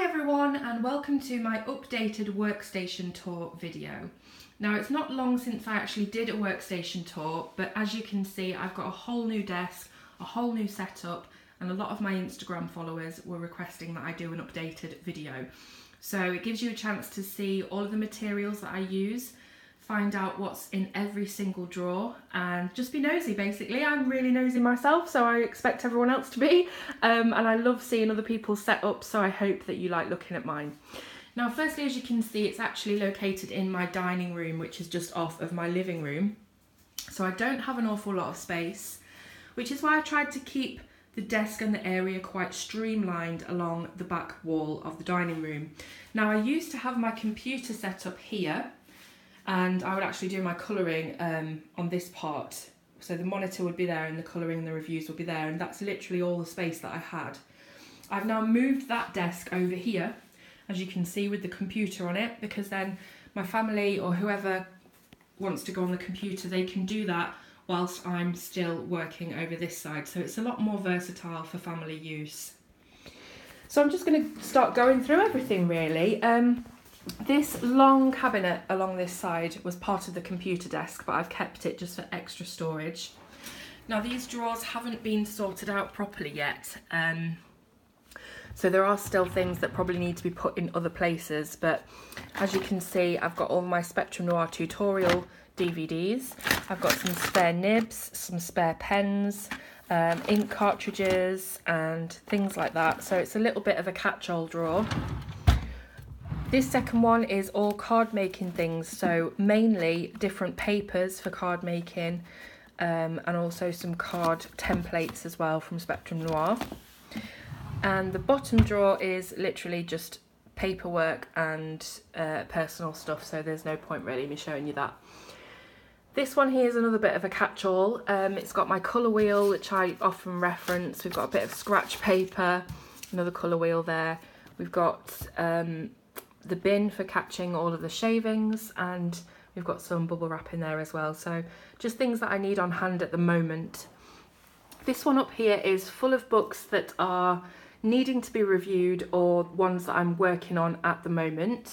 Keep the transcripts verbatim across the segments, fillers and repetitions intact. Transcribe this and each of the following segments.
Hi everyone, and welcome to my updated workstation tour video. Now, it's not long since I actually did a workstation tour, but as you can see, I've got a whole new desk, a whole new setup, and a lot of my Instagram followers were requesting that I do an updated video. So it gives you a chance to see all of the materials that I use, find out what's in every single drawer, and just be nosy basically. I'm really nosy myself, so I expect everyone else to be, um, and I love seeing other people's setups, so I hope that you like looking at mine. Now, firstly, as you can see, it's actually located in my dining room, which is just off of my living room, so I don't have an awful lot of space, which is why I tried to keep the desk and the area quite streamlined along the back wall of the dining room. Now, I used to have my computer set up here, and I would actually do my colouring um, on this part. So the monitor would be there and the colouring and the reviews would be there, and that's literally all the space that I had. I've now moved that desk over here, as you can see, with the computer on it, because then my family or whoever wants to go on the computer, they can do that whilst I'm still working over this side. So it's a lot more versatile for family use. So I'm just going to start going through everything really. Um, This long cabinet along this side was part of the computer desk, but I've kept it just for extra storage. Now, these drawers haven't been sorted out properly yet, um, so there are still things that probably need to be put in other places, but as you can see, I've got all my Spectrum Noir tutorial D V Ds, I've got some spare nibs, some spare pens, um, ink cartridges and things like that, so it's a little bit of a catch-all drawer. This second one is all card making things, so mainly different papers for card making, um, and also some card templates as well from Spectrum Noir. And the bottom drawer is literally just paperwork and uh, personal stuff, so there's no point really me showing you that. This one here is another bit of a catch-all. Um, it's got my colour wheel, which I often reference. We've got a bit of scratch paper, another colour wheel there. We've got um, the bin for catching all of the shavings, and we've got some bubble wrap in there as well, so just things that I need on hand at the moment. This one up here is full of books that are needing to be reviewed or ones that I'm working on at the moment.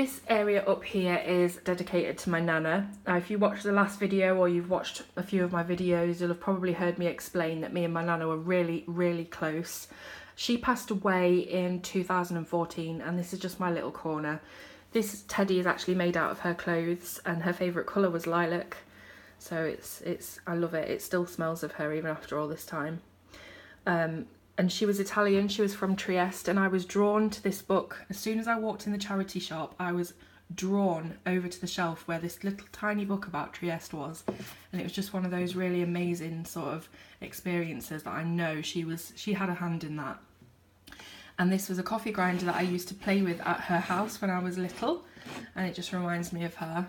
This area up here is dedicated to my Nana. Now, if you watched the last video or you've watched a few of my videos, you'll have probably heard me explain that me and my Nana were really, really close. She passed away in two thousand fourteen, and this is just my little corner. This teddy is actually made out of her clothes, and her favourite colour was lilac, so it's it's I love it. It still smells of her even after all this time. Um, and she was Italian, she was from Trieste, and I was drawn to this book. As soon as I walked in the charity shop, I was drawn over to the shelf where this little tiny book about Trieste was, and it was just one of those really amazing sort of experiences that I know she was she had a hand in that. And this was a coffee grinder that I used to play with at her house when I was little, and it just reminds me of her.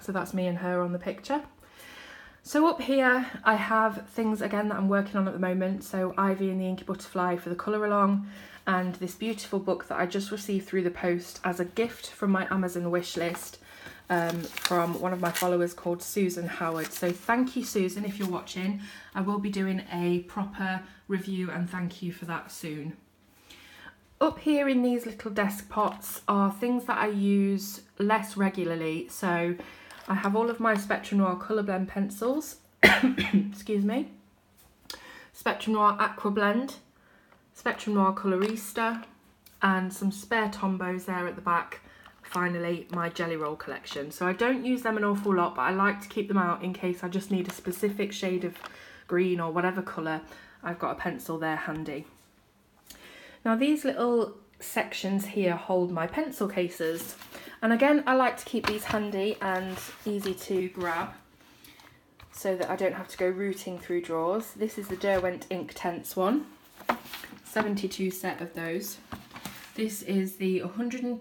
So that's me and her on the picture. So up here I have things again that I'm working on at the moment, so Ivy and the Inky Butterfly for the colour along, and this beautiful book that I just received through the post as a gift from my Amazon wish list um, from one of my followers called Susan Howard. So thank you, Susan, if you're watching. I will be doing a proper review and thank you for that soon. Up here in these little desk pots are things that I use less regularly, so I have all of my Spectrum Noir Colour Blend pencils, excuse me, Spectrum Noir Aqua Blend, Spectrum Noir Colourista, and some spare Tombows there at the back. Finally, my Jelly Roll collection. So I don't use them an awful lot, but I like to keep them out in case I just need a specific shade of green or whatever colour. I've got a pencil there handy. Now, these little sections here hold my pencil cases, and again I like to keep these handy and easy to grab so that I don't have to go rooting through drawers. This is the Derwent Inktense one, seventy-two set of those. This is the one hundred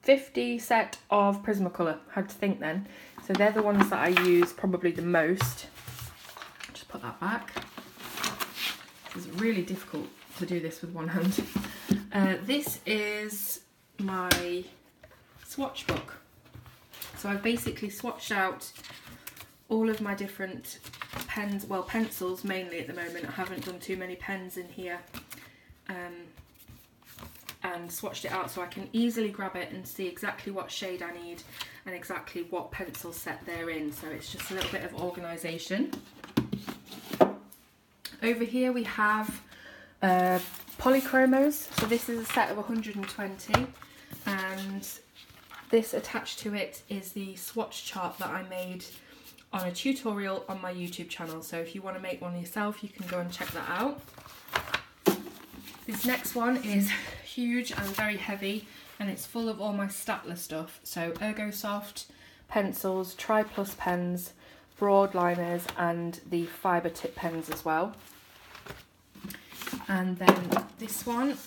fifty set of Prismacolor, had to think then, so they're the ones that I use probably the most. Just put that back. It's really difficult to do this with one hand. Uh, this is my swatch book, so I've basically swatched out all of my different pens, well pencils mainly at the moment. I haven't done too many pens in here, um, and swatched it out so I can easily grab it and see exactly what shade I need and exactly what pencil set they're in. So it's just a little bit of organisation. Over here we have uh, Polychromos. So this is a set of one hundred and twenty, and this attached to it is the swatch chart that I made on a tutorial on my YouTube channel. So if you want to make one yourself, you can go and check that out. This next one is huge and very heavy, and it's full of all my Staedtler stuff. So ErgoSoft pencils, Triplus pens, broadliners, and the fibre tip pens as well. And then this one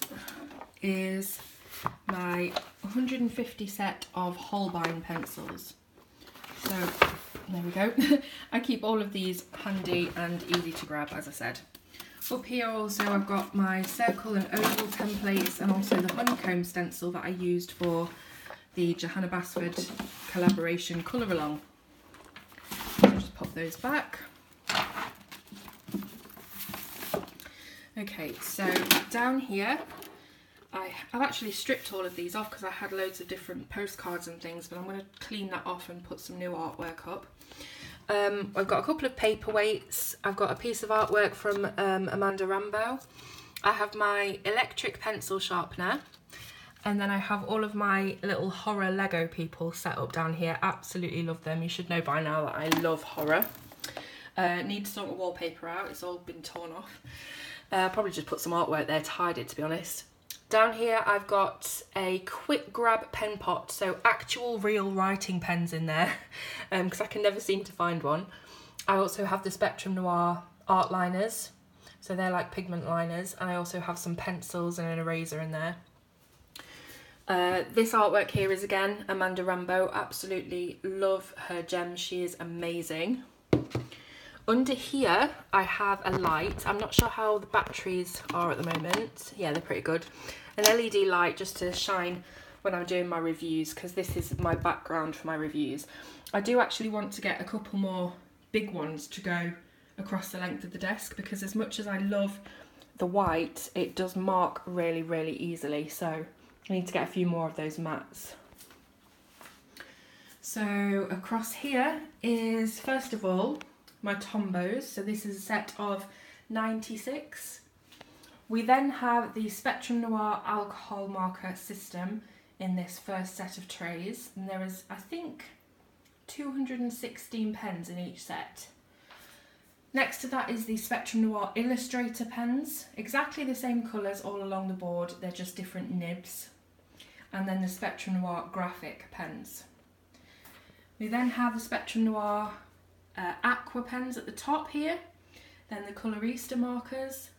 is my one hundred and fifty set of Holbein pencils. So there we go. I keep all of these handy and easy to grab, as I said. Up here also I've got my circle and oval templates, and also the honeycomb stencil that I used for the Johanna Basford collaboration colour along. So I'll just pop those back. Okay, so down here I, I've actually stripped all of these off because I had loads of different postcards and things, but I'm going to clean that off and put some new artwork up. Um, I've got a couple of paperweights, I've got a piece of artwork from um, Amanda Rambeau, I have my electric pencil sharpener, and then I have all of my little horror Lego people set up down here. Absolutely love them. You should know by now that I love horror. Uh, need to sort my wallpaper out, it's all been torn off. Uh, probably just put some artwork there to hide it, to be honest. Down here I've got a quick grab pen pot, so actual real writing pens in there, because um, I can never seem to find one. I also have the Spectrum Noir art liners, so they're like pigment liners, and I also have some pencils and an eraser in there. Uh, this artwork here is again Amanda Rambeau. Absolutely love her gems, she is amazing. Under here I have a light. I'm not sure how the batteries are at the moment. Yeah, they're pretty good. An L E D light just to shine when I'm doing my reviews, because this is my background for my reviews. I do actually want to get a couple more big ones to go across the length of the desk, because as much as I love the white, it does mark really, really easily. So I need to get a few more of those mats. So across here is, first of all, my Tombows. So this is a set of ninety-six. We then have the Spectrum Noir alcohol marker system in this first set of trays, and there is, I think, two hundred and sixteen pens in each set. Next to that is the Spectrum Noir illustrator pens, exactly the same colours all along the board, they're just different nibs. And then the Spectrum Noir graphic pens. We then have the Spectrum Noir Uh, aqua pens at the top here, then the Colourista markers,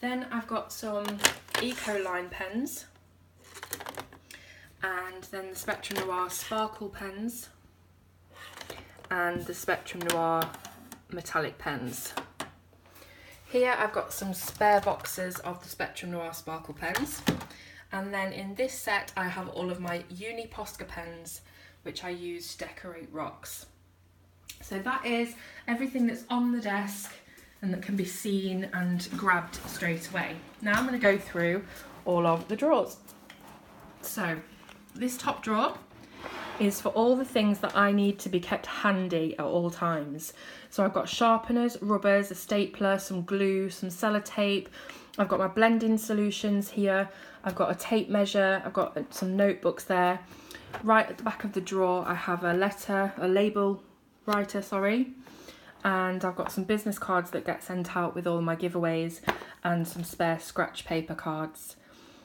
then I've got some Ecoline pens, and then the Spectrum Noir sparkle pens, and the Spectrum Noir metallic pens. Here I've got some spare boxes of the Spectrum Noir sparkle pens, and then in this set I have all of my Uni Posca pens, which I use to decorate rocks. So that is everything that's on the desk and that can be seen and grabbed straight away. Now I'm going to go through all of the drawers. So this top drawer is for all the things that I need to be kept handy at all times. So I've got sharpeners, rubbers, a stapler, some glue, some sellotape. I've got my blending solutions here. I've got a tape measure. I've got some notebooks there. Right at the back of the drawer I have a letter, a label writer, sorry, and I've got some business cards that get sent out with all my giveaways and some spare scratch paper cards.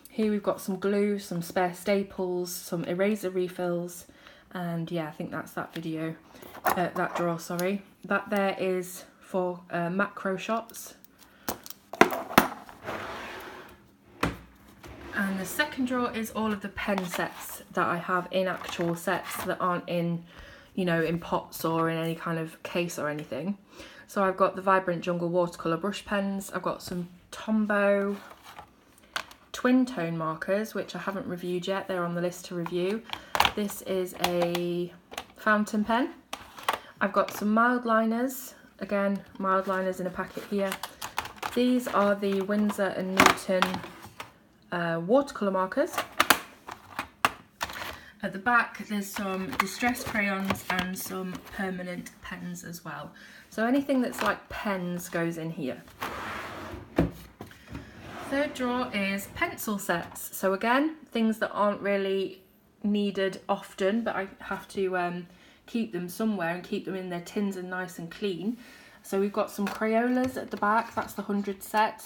Here we've got some glue, some spare staples, some eraser refills, and yeah, I think that's that video, uh, that drawer, sorry. That there is for uh, macro shots. And the second drawer is all of the pen sets that I have in actual sets that aren't in, you know, in pots or in any kind of case or anything. So I've got the Vibrant Jungle watercolour brush pens, I've got some Tombow twin tone markers, which I haven't reviewed yet, they're on the list to review. This is a fountain pen. I've got some Mildliners, again Mildliners in a packet here. These are the Winsor and Newton uh, watercolour markers. At the back there's some distress crayons and some permanent pens as well. So anything that's like pens goes in here. Third drawer is pencil sets. So again, things that aren't really needed often, but I have to um, keep them somewhere and keep them in their tins and nice and clean. So we've got some Crayolas at the back, that's the one hundred set.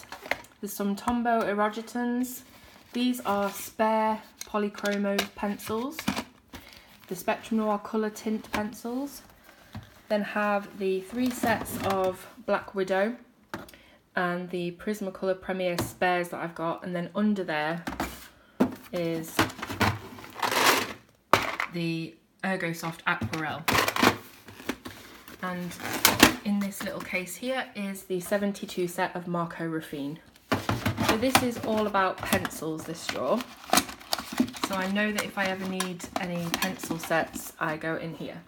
There's some Tombow Irojitens. These are spare Polychromos pencils. The Spectrum Noir colour tint pencils. Then have the three sets of Black Widow and the Prismacolor Premier spares that I've got, and then under there is the ErgoSoft Aquarelle. And in this little case here is the seventy-two set of Marco Ruffin. So this is all about pencils, this drawer. So I know that if I ever need any pencil sets, I go in here.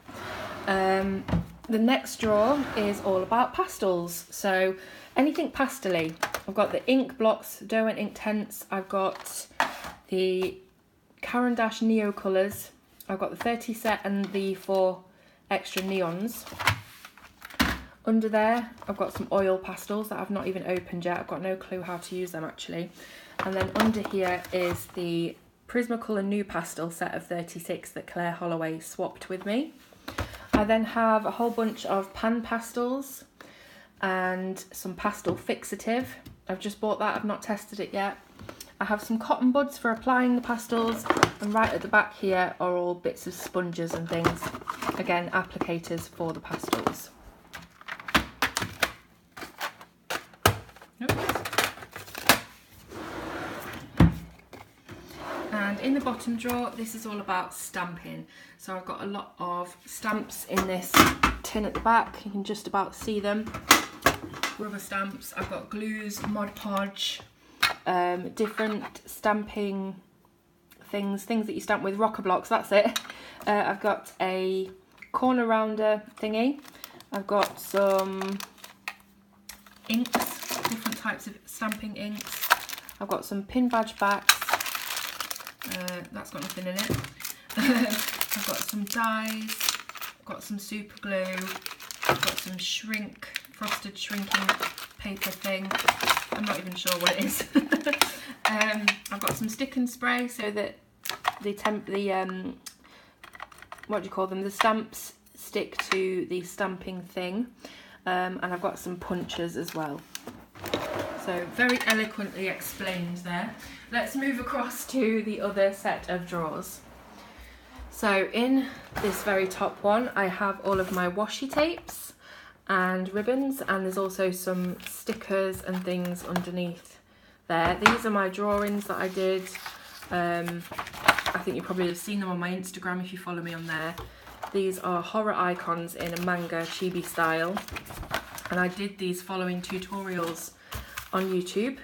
Um, the next drawer is all about pastels. So anything pastely. I've got the ink blocks, Derwent Inktense. I've got the Caran d'Ache Neo colours. I've got the thirty set and the four extra neons. Under there, I've got some oil pastels that I've not even opened yet. I've got no clue how to use them actually. And then under here is the Prismacolor New Pastel set of thirty-six that Claire Holloway swapped with me. I then have a whole bunch of pan pastels and some pastel fixative. I've just bought that, I've not tested it yet. I have some cotton buds for applying the pastels, and right at the back here are all bits of sponges and things. Again, applicators for the pastels. And in the bottom drawer, this is all about stamping. So I've got a lot of stamps in this tin at the back. You can just about see them. Rubber stamps, I've got glues, Mod Podge, um, different stamping things, things that you stamp with, rocker blocks, that's it. Uh, I've got a corner rounder thingy. I've got some inks, different types of stamping inks. I've got some pin badge backs. Uh, that's got nothing in it. I've got some dies. I've got some super glue. I've got some shrink, frosted shrinking paper thing. I'm not even sure what it is. um, I've got some stick and spray so that the temp, the um, what do you call them? The stamps stick to the stamping thing. Um, and I've got some punches as well. So very eloquently explained there. Let's move across to the other set of drawers. So in this very top one, I have all of my washi tapes and ribbons, and there's also some stickers and things underneath there. These are my drawings that I did. Um, I think you probably have seen them on my Instagram if you follow me on there. These are horror icons in a manga chibi style, and I did these following tutorials on YouTube.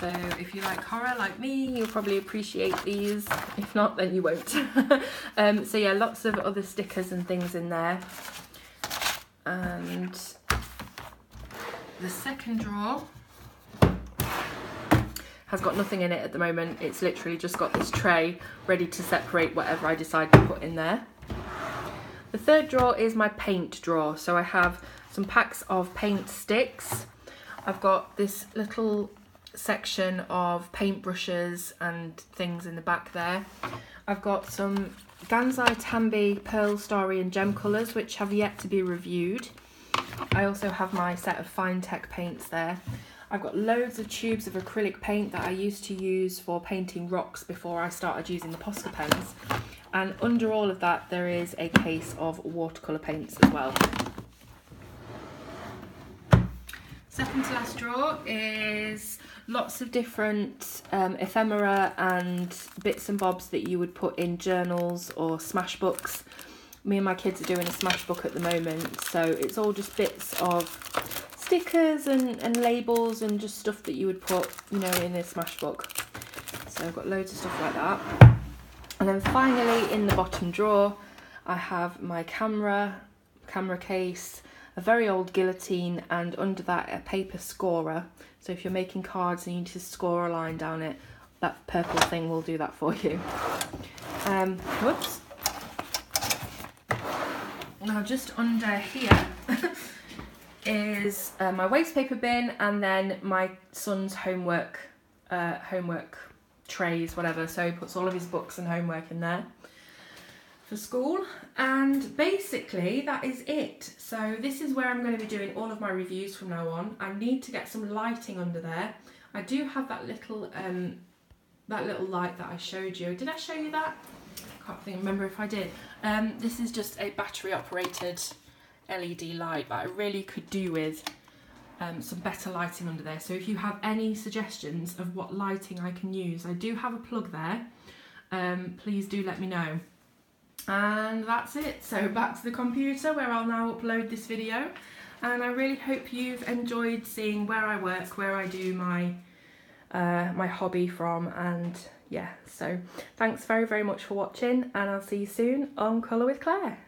So if you like horror like me, you'll probably appreciate these. If not, then you won't. um, so yeah, lots of other stickers and things in there. And the second drawer has got nothing in it at the moment. It's literally just got this tray ready to separate whatever I decide to put in there. The third drawer is my paint drawer. So I have some packs of paint sticks. I've got this little section of paint brushes and things in the back there. I've got some Gansai Tambi Pearl, Starry and Gem colours, which have yet to be reviewed. I also have my set of Fine Tech paints there. I've got loads of tubes of acrylic paint that I used to use for painting rocks before I started using the Posca pens. And under all of that, there is a case of watercolour paints as well. Second to last drawer is lots of different um, ephemera and bits and bobs that you would put in journals or smash books. Me and my kids are doing a smash book at the moment, so it's all just bits of stickers and, and labels and just stuff that you would put, you know, in a smash book. So I've got loads of stuff like that. And then finally in the bottom drawer I have my camera, camera case, a very old guillotine, and under that a paper scorer. So if you're making cards and you need to score a line down it, that purple thing will do that for you. Um, whoops. Now just under here is uh, my waste paper bin, and then my son's homework, uh, homework trays, whatever. So he puts all of his books and homework in there for school. And basically that is it. So this is where I'm going to be doing all of my reviews from now on. I need to get some lighting under there. I do have that little um, that little light that I showed you. Did I show you that? I can't think, remember if I did. Um, this is just a battery operated L E D light, but I really could do with um, some better lighting under there. So if you have any suggestions of what lighting I can use, I do have a plug there. Um, please do let me know. And that's it. So back to the computer, where I'll now upload this video. And I really hope you've enjoyed seeing where I work, where I do my uh, my hobby from, and yeah. So thanks very, very much for watching, and I'll see you soon on Colour with Claire.